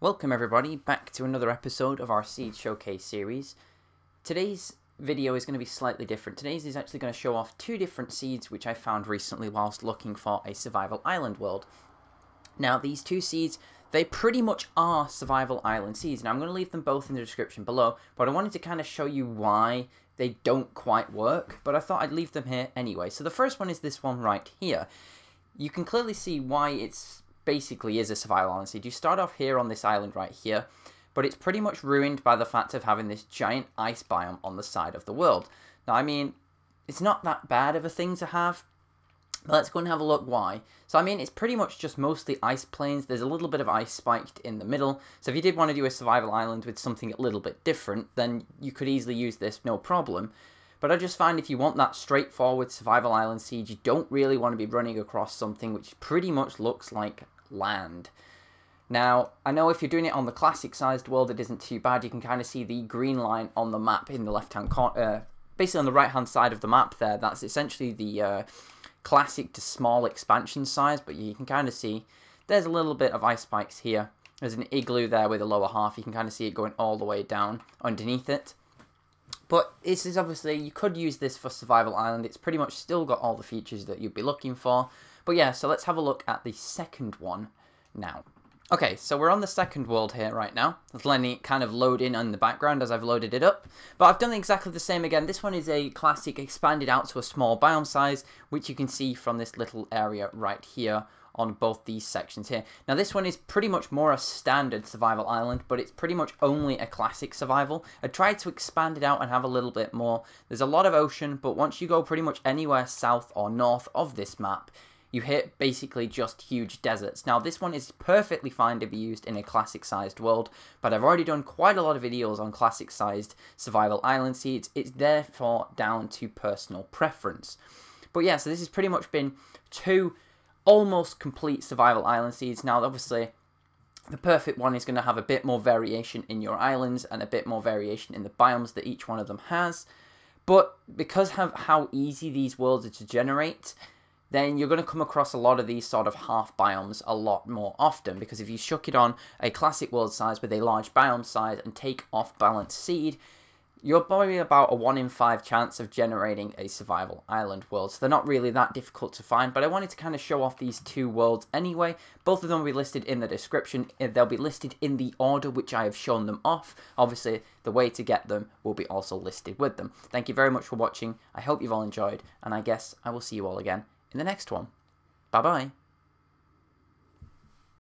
Welcome everybody back to another episode of our Seed Showcase series. Today's video is going to be slightly different. Today's is actually going to show off two different seeds which I found recently whilst looking for a survival island world. Now these two seeds, they pretty much are survival island seeds. Now I'm going to leave them both in the description below, but I wanted to kind of show you why they don't quite work, but I thought I'd leave them here anyway. So the first one is this one right here. You can clearly see why it's basically is a survival island seed. You start off here on this island right here, but it's pretty much ruined by the fact of having this giant ice biome on the side of the world. Now, I mean, it's not that bad of a thing to have, but let's go and have a look why. So, I mean, it's pretty much just mostly ice plains. There's a little bit of ice spiked in the middle, so if you did want to do a survival island with something a little bit different, then you could easily use this, no problem. But I just find if you want that straightforward survival island seed, you don't really want to be running across something which pretty much looks like land. Now, I know if you're doing it on the classic-sized world, it isn't too bad. You can kind of see the green line on the map in the left-hand corner, basically on the right-hand side of the map there. That's essentially the classic to small expansion size, but you can kind of see there's a little bit of ice spikes here. There's an igloo there with the lower half. You can kind of see it going all the way down underneath it. But this is obviously, you could use this for survival island. It's pretty much still got all the features that you'd be looking for. But yeah, so let's have a look at the second one now. Okay, so we're on the second world here right now. It's letting it kind of load in the background as I've loaded it up. But I've done exactly the same again. This one is a classic expanded out to a small biome size, which you can see from this little area right here on both these sections here. Now this one is pretty much more a standard survival island, but it's pretty much only a classic survival. I tried to expand it out and have a little bit more. There's a lot of ocean, but once you go pretty much anywhere south or north of this map, you hit basically just huge deserts. Now this one is perfectly fine to be used in a classic sized world, but I've already done quite a lot of videos on classic sized survival island seeds. It's therefore down to personal preference. But yeah, so this has pretty much been two almost complete survival island seeds. Now obviously the perfect one is going to have a bit more variation in your islands and a bit more variation in the biomes that each one of them has, but because of how easy these worlds are to generate, then you're going to come across a lot of these sort of half biomes a lot more often, because if you chuck it on a classic world size with a large biome size and take off balance seed, you're probably about a 1 in 5 chance of generating a survival island world. So they're not really that difficult to find, but I wanted to kind of show off these two worlds anyway. Both of them will be listed in the description. They'll be listed in the order which I have shown them off. Obviously, the way to get them will be also listed with them. Thank you very much for watching. I hope you've all enjoyed, and I guess I will see you all again in the next one. Bye-bye.